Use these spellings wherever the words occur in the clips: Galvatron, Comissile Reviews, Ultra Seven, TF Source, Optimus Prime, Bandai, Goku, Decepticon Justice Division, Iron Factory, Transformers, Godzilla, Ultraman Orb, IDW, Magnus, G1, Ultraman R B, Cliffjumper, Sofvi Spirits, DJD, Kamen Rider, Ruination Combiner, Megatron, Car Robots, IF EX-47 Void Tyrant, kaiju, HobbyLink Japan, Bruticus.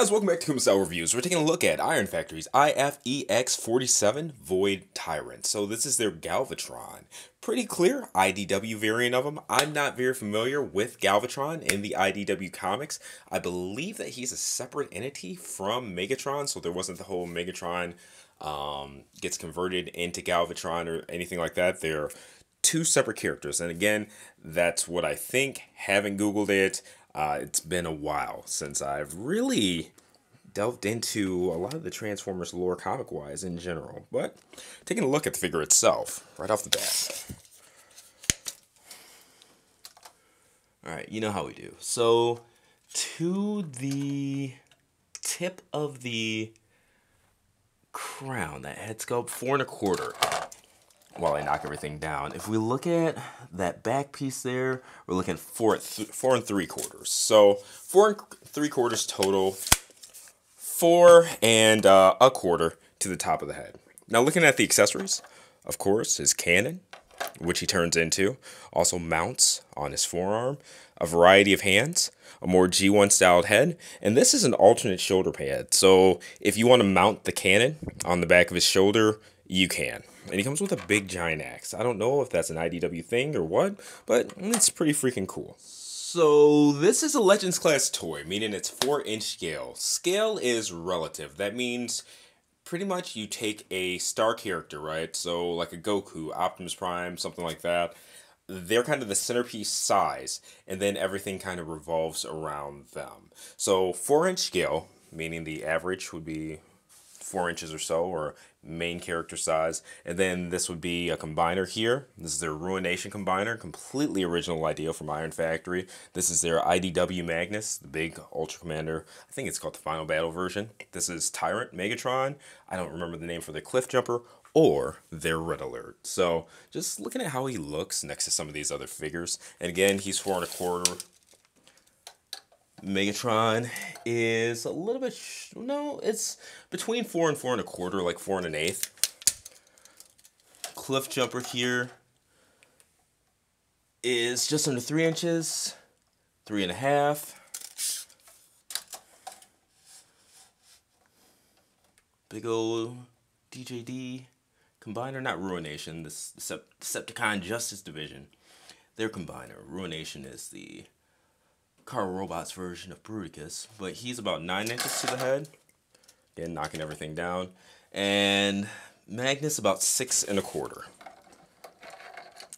guys, welcome back to Comissile Reviews. We're taking a look at Iron Factory's IF EX-47 Void Tyrant. So this is their Galvatron. Pretty clear IDW variant of him. I'm not very familiar with Galvatron in the IDW comics. I believe that he's a separate entity from Megatron, so there wasn't the whole Megatron gets converted into Galvatron or anything like that. They're two separate characters, and again, that's what I think. Haven't Googled it. It's been a while since I've really delved into a lot of the Transformers lore comic-wise in general, but taking a look at the figure itself right off the bat. Alright, you know how we do. So, to the tip of the crown, that head sculpt, 4 1/4. While I knock everything down, if we look at that back piece there, we're looking 4 4 3/4. So 4 3/4 total, 4 1/4 to the top of the head. Now looking at the accessories, of course, his cannon, which he turns into, also mounts on his forearm, a variety of hands, a more G1 styled head, and this is an alternate shoulder pad. So if you want to mount the cannon on the back of his shoulder, you can. And he comes with a big giant axe. I don't know if that's an IDW thing or what, but it's pretty freaking cool. So this is a Legends class toy, meaning it's 4-inch scale. Scale is relative. That means pretty much you take a star character, right? So like a Goku, Optimus Prime, something like that. They're kind of the centerpiece size, and then everything kind of revolves around them. So 4-inch scale, meaning the average would be 4 inches or so, or main character size, and then this would be a combiner here. This is their Ruination Combiner, completely original idea from Iron Factory. This is their IDW Magnus, the big Ultra Commander. I think it's called the Final Battle version. This is Tyrant Megatron. I don't remember the name for their Cliffjumper or their Red Alert. So just looking at how he looks next to some of these other figures, and again, he's 4 1/4. Megatron is a little bit, no, it's between 4 and 4 1/4, like 4 1/8. Cliffjumper here is just under 3 inches, 3 1/2. Big old DJD combiner, not Ruination, this Decepticon Justice Division. Their combiner, Ruination is the Car Robots version of Bruticus, but he's about 9 inches to the head. Again, knocking everything down. And Magnus about 6 1/4.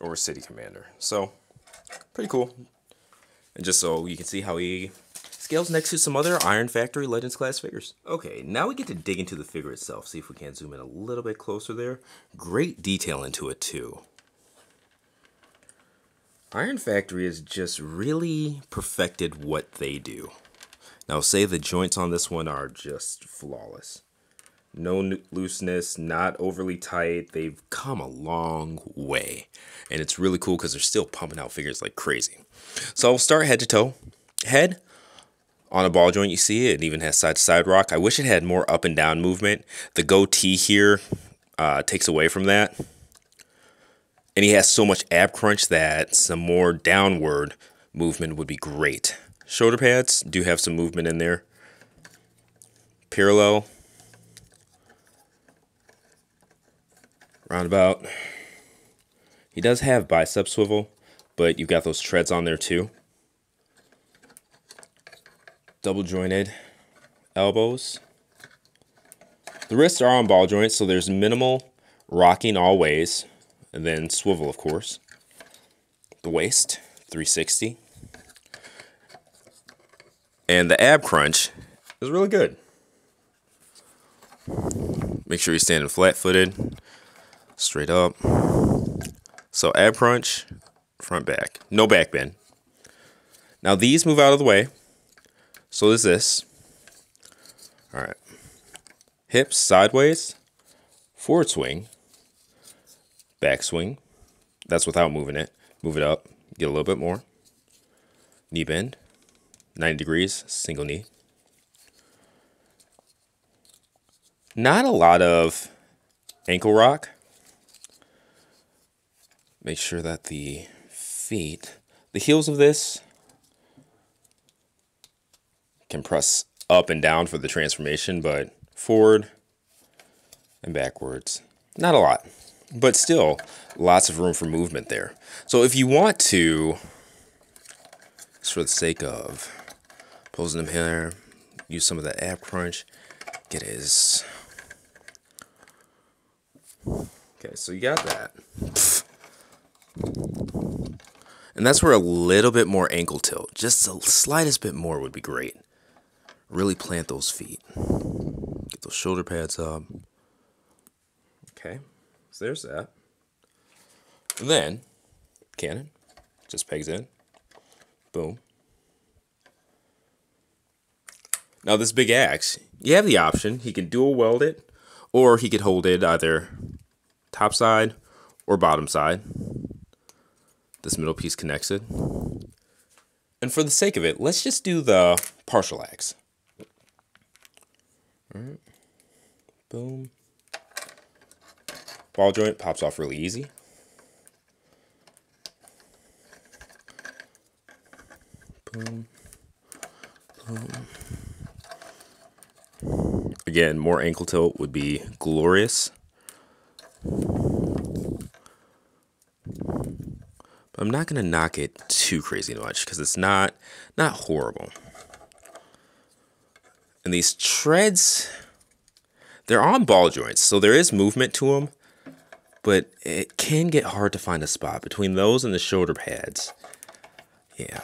Or City Commander. So, pretty cool. And just so you can see how he scales next to some other Iron Factory Legends class figures. Okay, now we get to dig into the figure itself. See if we can zoom in a little bit closer there. Great detail into it too. Iron Factory has just really perfected what they do. Now say the joints on this one are just flawless. No looseness, not overly tight. They've come a long way. And it's really cool because they're still pumping out figures like crazy. So I'll start head to toe. Head on a ball joint, you see it even has side to side rock. I wish it had more up and down movement. The goatee here takes away from that. And he has so much ab crunch that some more downward movement would be great. Shoulder pads do have some movement in there. Parallel. Roundabout. He does have bicep swivel, but you've got those treads on there too. Double jointed elbows. The wrists are on ball joints, so there's minimal rocking always. And then swivel, of course. The waist, 360. And the ab crunch is really good. Make sure you're standing flat-footed, straight up. So ab crunch, front back. No back bend. Now these move out of the way. So is this. All right. Hips sideways, forward swing. Backswing, that's without moving it. Move it up, get a little bit more. Knee bend, 90 degrees, single knee. Not a lot of ankle rock. Make sure that the feet, the heels of this can press up and down for the transformation, but forward and backwards. Not a lot, but still lots of room for movement there. So if you want to, just for the sake of posing him here, use some of the ab crunch, get his... Okay, so you got that. And that's where a little bit more ankle tilt, just the slightest bit more would be great. Really plant those feet. Get those shoulder pads up. Okay, so there's that. And then, cannon, just pegs in. Boom. Now this big axe, you have the option. He can dual weld it, or he could hold it either top side or bottom side. This middle piece connects it. And for the sake of it, let's just do the partial axe. All right. Boom. Ball joint pops off really easy. Boom. Boom. Again, more ankle tilt would be glorious. I'm not going to knock it too crazy much because it's not horrible. And these treads, they're on ball joints, so there is movement to them, but it can get hard to find a spot between those and the shoulder pads. Yeah.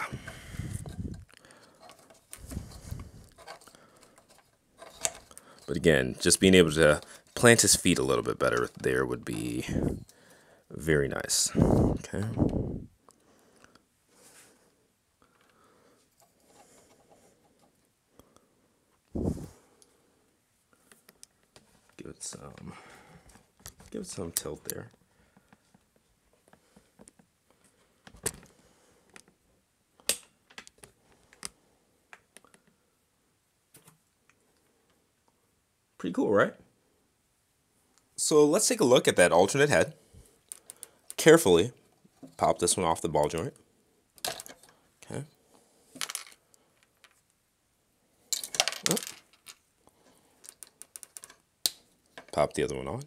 But again, just being able to plant his feet a little bit better there would be very nice. Okay. Give it some tilt there. Pretty cool, right? So let's take a look at that alternate head. Carefully pop this one off the ball joint. Okay. Oh. Pop the other one on.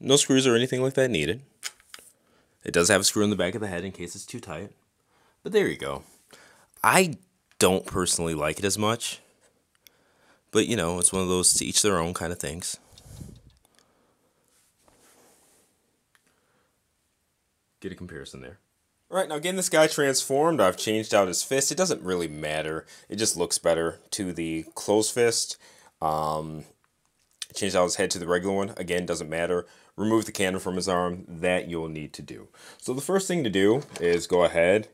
No screws or anything like that needed. It does have a screw in the back of the head in case it's too tight. But there you go. I don't personally like it as much. But you know, it's one of those to each their own kind of things. Get a comparison there. All right, now getting this guy transformed, I've changed out his fist. It doesn't really matter. It just looks better to the closed fist. Changed out his head to the regular one. Again, doesn't matter. Remove the cannon from his arm. That you'll need to do. So the first thing to do is go ahead,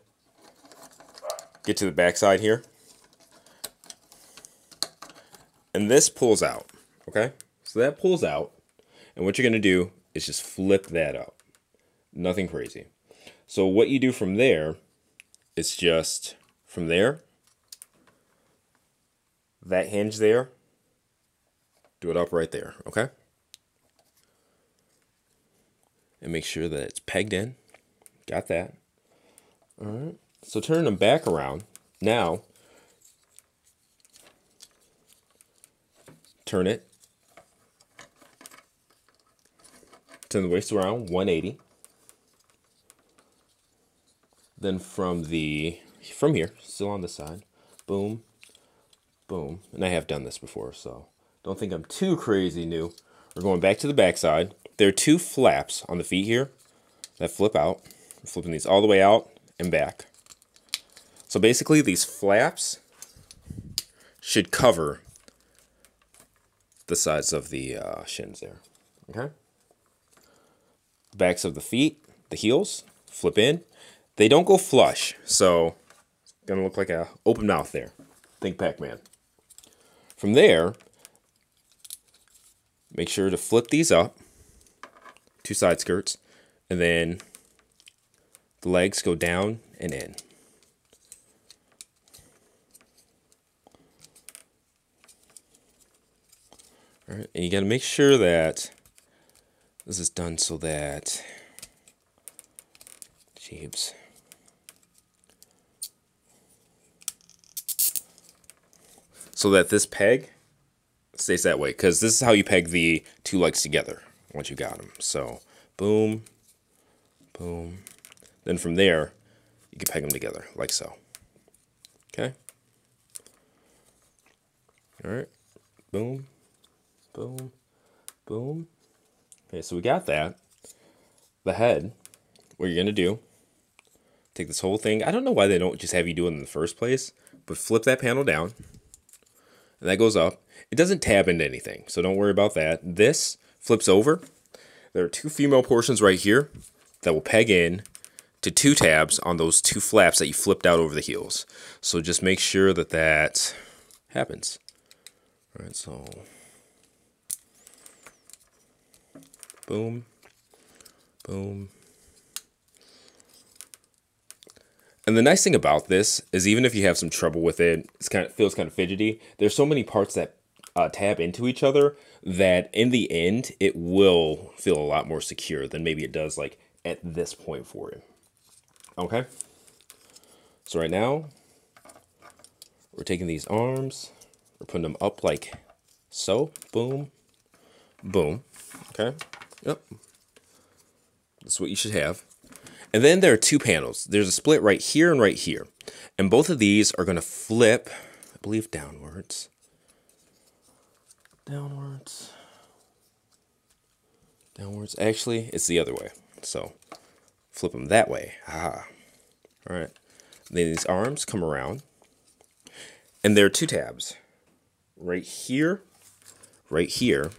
get to the backside here. And this pulls out, okay? So that pulls out. And what you're going to do is just flip that up. Nothing crazy. So what you do from there, it's just from there, that hinge there, do it up right there, okay? And make sure that it's pegged in. Got that. All right. So turn them back around. Now, turn it. Turn the waist around 180. Then from here, still on this side, boom, boom. And I have done this before, so don't think I'm too crazy new. We're going back to the backside. There are two flaps on the feet here that flip out. I'm flipping these all the way out and back. So basically these flaps should cover the sides of the shins there, okay? Backs of the feet, the heels, flip in. They don't go flush, so it's gonna look like an open mouth there. Think Pac-Man. From there, make sure to flip these up, two side skirts, and then the legs go down and in. All right, and you gotta make sure that this is done so that, jeeps. so that this peg stays that way, because this is how you peg the two legs together once you got them. So boom, boom. Then from there, you can peg them together like so. Okay. All right. Boom, boom, boom. Okay, so we got that. The head. What you're gonna do? Take this whole thing. I don't know why they don't just have you do it in the first place, but flip that panel down, and that goes up. It doesn't tab into anything, so don't worry about that. This flips over. There are two female portions right here that will peg in to two tabs on those two flaps that you flipped out over the heels. So just make sure that that happens. All right, so boom, boom. And the nice thing about this is, even if you have some trouble with it, it's kind of, feels kind of fidgety, there's so many parts that tab into each other that in the end, it will feel a lot more secure than maybe it does like at this point for you. Okay. So right now, we're taking these arms, we're putting them up like so. Boom, boom. Okay. Yep. That's what you should have. And then there are two panels. There's a split right here and right here. And both of these are going to flip, I believe, downwards. Downwards. Downwards. Actually, it's the other way. So flip them that way. Ah. All right. And then these arms come around. And there are two tabs. Right here. Right here.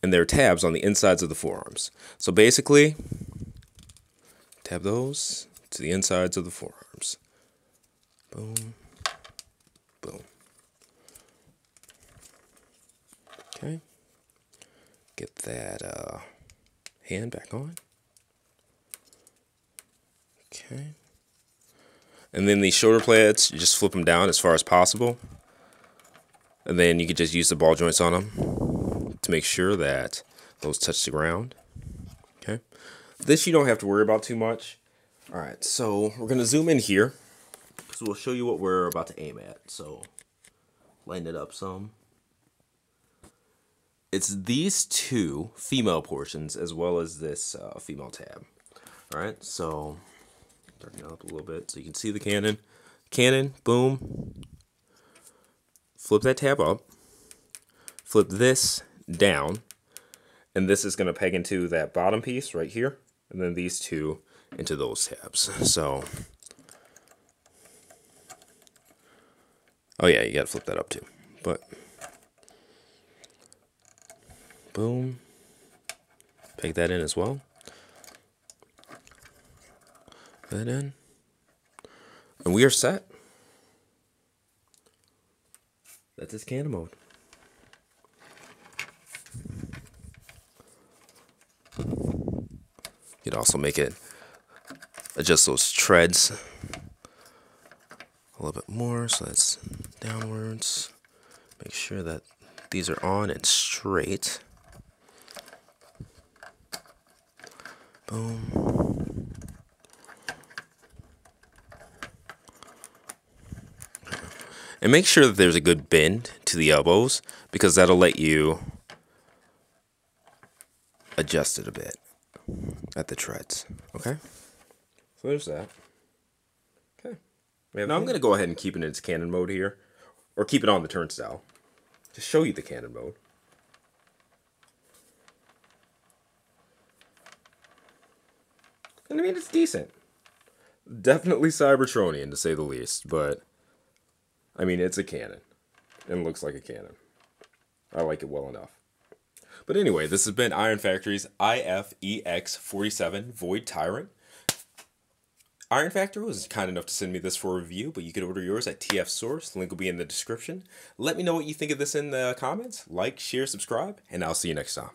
And there are tabs on the insides of the forearms. So basically, tab those to the insides of the forearms. Boom, boom. Okay. Get that hand back on. Okay. And then these shoulder pads, you just flip them down as far as possible. And then you could just use the ball joints on them to make sure that those touch the ground. Okay. This you don't have to worry about too much. All right, so we're going to zoom in here, because we'll show you what we're about to aim at. So lighten it up some. It's these two female portions as well as this female tab. All right, so darken it up a little bit so you can see the cannon. Cannon, boom. Flip that tab up. Flip this down. And this is going to peg into that bottom piece right here. And then these two into those tabs. So, oh yeah, you got to flip that up too. But, boom. Peg that in as well. That in. And we are set. That's his cannon mode. You can also make it adjust those treads a little bit more, so that's downwards. Make sure that these are on and straight. Boom. And make sure that there's a good bend to the elbows, because that'll let you adjust it a bit at the treads. Okay, so there's that. Okay, now I'm going to go ahead and keep it in its cannon mode here, or keep it on the turnstile to show you the cannon mode. And I mean, it's decent. Definitely Cybertronian, to say the least, but I mean, it's a cannon and looks like a cannon. I like it well enough. But anyway, this has been Iron Factory's IF EX-47 Void Tyrant. Iron Factory was kind enough to send me this for a review, but you could order yours at TF Source. The link will be in the description. Let me know what you think of this in the comments. Like, share, subscribe, and I'll see you next time.